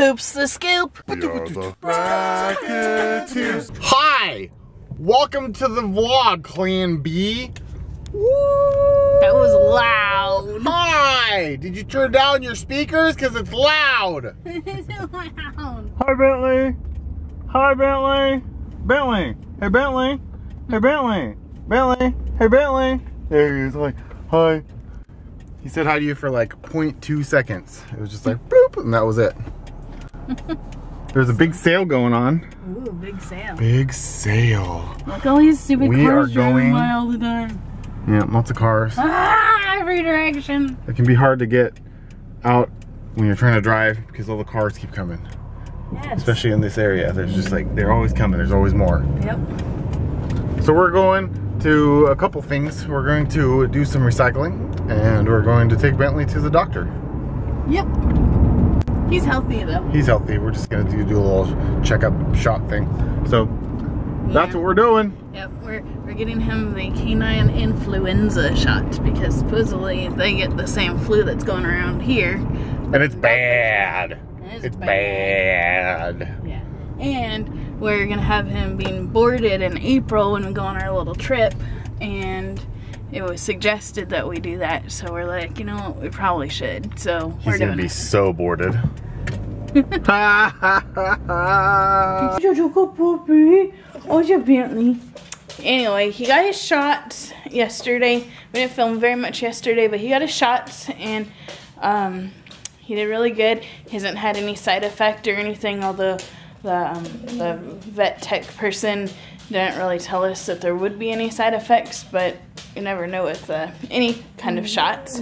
Oops, the scoop. We are the Bracketteers. Hi, welcome to the vlog, Clan B. Woo! That was loud. Hi, did you turn down your speakers? Cause it's loud. It's loud. Hi, Bentley. Hi, Bentley. Bentley. Hey, Bentley. Hey, Bentley. Bentley. Hey, Bentley. There he is, like, hi. He said hi to you for like 0.2 seconds. It was just like, bloop, and that was it. There's a big sale going on. Ooh, big sale. Big sale. Look, all these stupid cars driving by all the time. Yeah, lots of cars. Ah, every direction. It can be hard to get out when you're trying to drive because all the cars keep coming. Yes. Especially in this area. There's just like, they're always coming. There's always more. Yep. So we're going to a couple things. We're going to do some recycling and we're going to take Bentley to the doctor. Yep. He's healthy though. He's healthy. We're just gonna do a little checkup shot thing. So that's what we're doing. Yep, we're getting him the canine influenza shot because supposedly they get the same flu that's going around here. And it's bad. And it's bad. Yeah. And we're gonna have him being boarded in April when we go on our little trip, and it was suggested that we do that, so we're like, you know what, we probably should. So we're doing it. He's gonna be so boarded. Anyway, he got his shots yesterday. We didn't film very much yesterday, but he got his shots and he did really good. He hasn't had any side effect or anything, although the vet tech person didn't really tell us that there would be any side effects, but you never know with any kind of shots.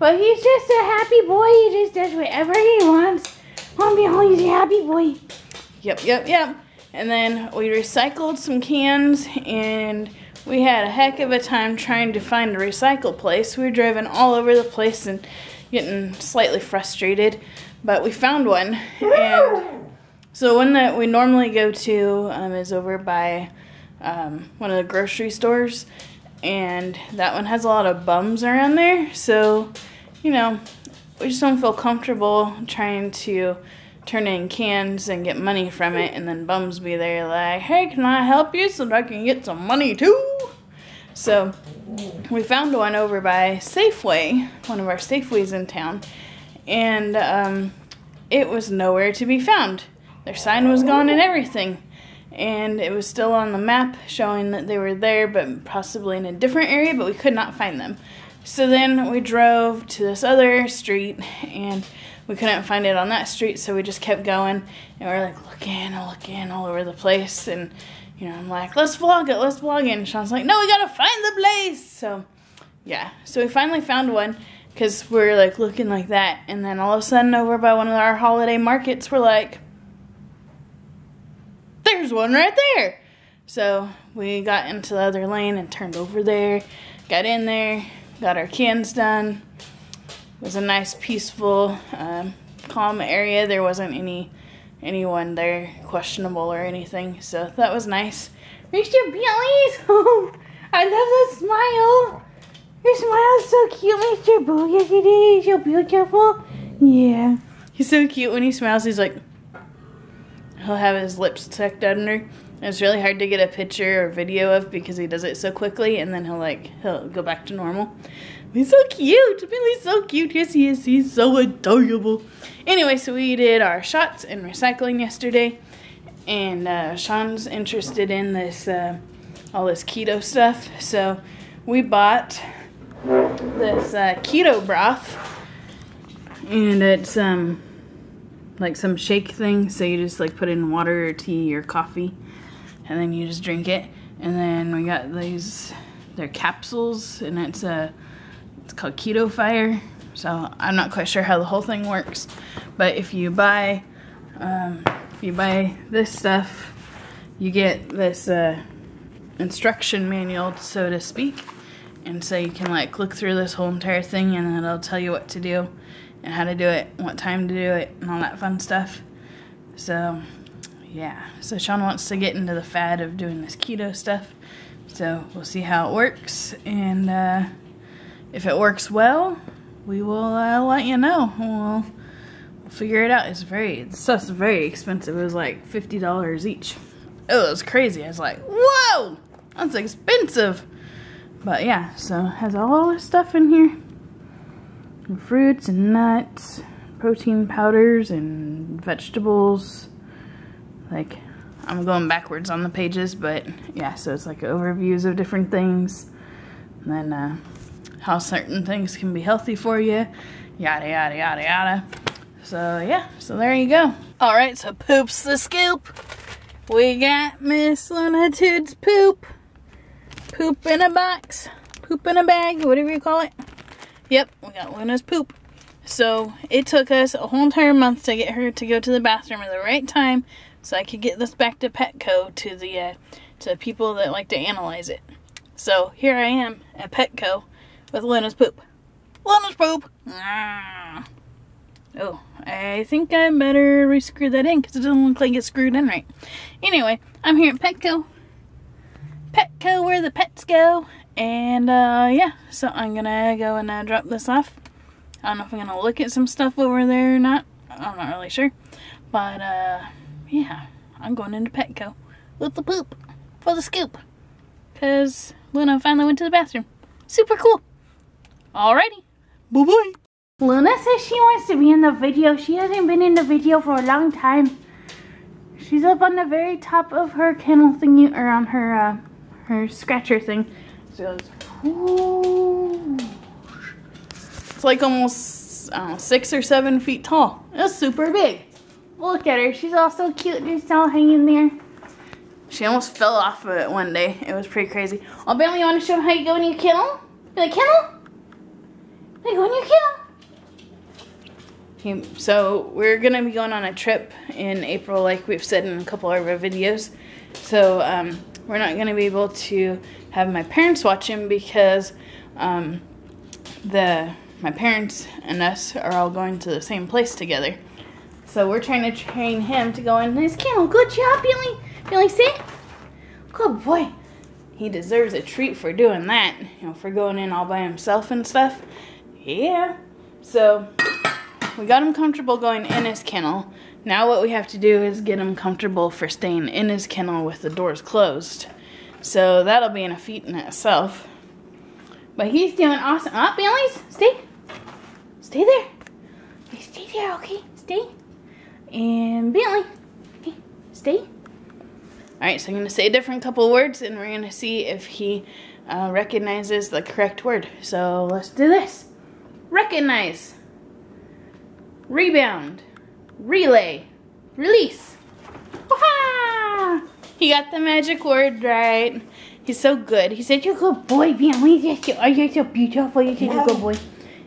But he's just a happy boy. He just does whatever he wants. Mommy, oh, he's a happy boy. Yep, yep, yep. And then we recycled some cans, and we had a heck of a time trying to find a recycle place. We were driving all over the place and getting slightly frustrated, but we found one. And so one that we normally go to is over by one of the grocery stores, and that one has a lot of bums around there, so you know, we just don't feel comfortable trying to turn in cans and get money from it and then bums be there like, hey, can I help you so that I can get some money too? So we found one over by Safeway, one of our Safeways in town, and it was nowhere to be found. Their sign was gone and everything. And it was still on the map showing that they were there, but possibly in a different area, but we could not find them. So then we drove to this other street, and we couldn't find it on that street, so we just kept going, and we're like looking all over the place, and you know, I'm like, let's vlog it, and Sean's like, no, we gotta find the place! So, yeah, so we finally found one, because we're like looking like that, and then all of a sudden over by one of our holiday markets, we're like, there's one right there. So we got into the other lane and turned over there, got in there, got our cans done. It was a nice, peaceful, calm area. There wasn't anyone there questionable or anything, so that was nice. Reach your bellies. I love that smile. Your smile is so cute, Mr. Boo. Yes, it is. You're beautiful. Yeah. He's so cute when he smiles. He's like, he'll have his lips tucked under. It's really hard to get a picture or video of because he does it so quickly, and then he'll go back to normal. He's so cute. Billy's so cute. Yes, he is. He's so adorable. Anyway, so we did our shots and recycling yesterday, and Sean's interested in this all this keto stuff, so we bought this keto broth, and it's like some shake thing, so you just like put in water or tea or coffee and then you just drink it. And then we got these, they're capsules, and it's called Keto Fire, so I'm not quite sure how the whole thing works, but if you buy this stuff, you get this instruction manual, so to speak, and so you can like look through this whole entire thing, and it'll tell you what to do and how to do it, what time to do it, and all that fun stuff. So, yeah. So Sean wants to get into the fad of doing this keto stuff. So we'll see how it works, and if it works well, we will let you know. We'll figure it out. Stuff's very expensive. It was like $50 each. It was crazy. I was like, whoa, that's expensive. But yeah, so it has all this stuff in here. And fruits and nuts, protein powders and vegetables. Like, I'm going backwards on the pages, but yeah, so it's like overviews of different things. And then how certain things can be healthy for you. Yada, yada, yada, yada. So yeah, so there you go. All right, so poop's the scoop. We got Miss Lunatud's poop. Poop in a box, poop in a bag, whatever you call it. Yep, we got Luna's poop. So it took us a whole entire month to get her to go to the bathroom at the right time so I could get this back to Petco to the people that like to analyze it. So here I am at Petco with Luna's poop. Luna's poop! Ah. Oh, I think I better re-screw that in because it doesn't look like it's screwed in right. Anyway, I'm here at Petco. Petco, where the pets go. And yeah, so I'm gonna go and drop this off. I don't know if I'm gonna look at some stuff over there or not. I'm not really sure. But yeah, I'm going into Petco with the poop for the scoop. Because Luna finally went to the bathroom. Super cool. Alrighty. Bye-bye. Luna says she wants to be in the video. She hasn't been in the video for a long time. She's up on the very top of her kennel thingy, or on her, her scratcher thing. So it's like almost, I don't know, 6 or 7 feet tall. It's super big. Look at her. She's all so cute. Just all hanging there. She almost fell off of it one day. It was pretty crazy. Oh, Bentley, you want to show them how you go in your kennel? In the kennel? You go in your kennel? Okay, so we're going to be going on a trip in April, like we've said in a couple of our videos. So we're not going to be able to have my parents watch him because my parents and us are all going to the same place together. So we're trying to train him to go in his kennel. Good job, Billy. Billy, sit. Good boy. He deserves a treat for doing that, you know, for going in all by himself and stuff. Yeah. So we got him comfortable going in his kennel. Now what we have to do is get him comfortable for staying in his kennel with the doors closed. So that'll be a feat in itself. But he's doing awesome. Oh, Billy, stay. Stay there. Stay there, okay? Stay. And Bentley, okay, stay. All right, so I'm gonna say a different couple words and we're gonna see if he recognizes the correct word. So let's do this. Recognize, rebound, relay, release. Wah-ha! He got the magic word right. He's so good. He said, you're a good boy, Bentley. Oh, you're so beautiful. You're such a good boy.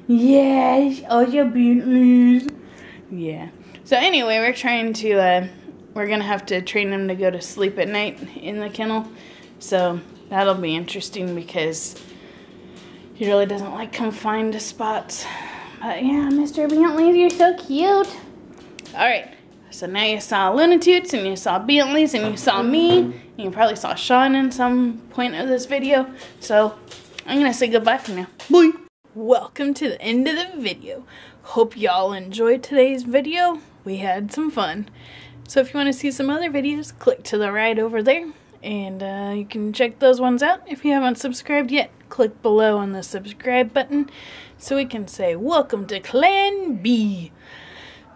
Yes, oh, you're beautiful. Yeah. So anyway, we're trying to, we're going to have to train him to go to sleep at night in the kennel. So that'll be interesting because he really doesn't like confined spots. But yeah, Mr. Bentley, you're so cute. All right. So now you saw Lunatud's and you saw Bentley's and you saw me. And you probably saw Sean in some point of this video. So I'm going to say goodbye for now. Bye. Welcome to the end of the video. Hope y'all enjoyed today's video. We had some fun. So if you want to see some other videos, click to the right over there. And you can check those ones out. If you haven't subscribed yet, click below on the subscribe button so we can say, welcome to Clan B.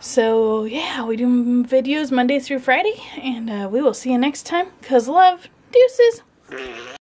So yeah, we do videos Monday through Friday. And we will see you next time. 'Cause love, deuces.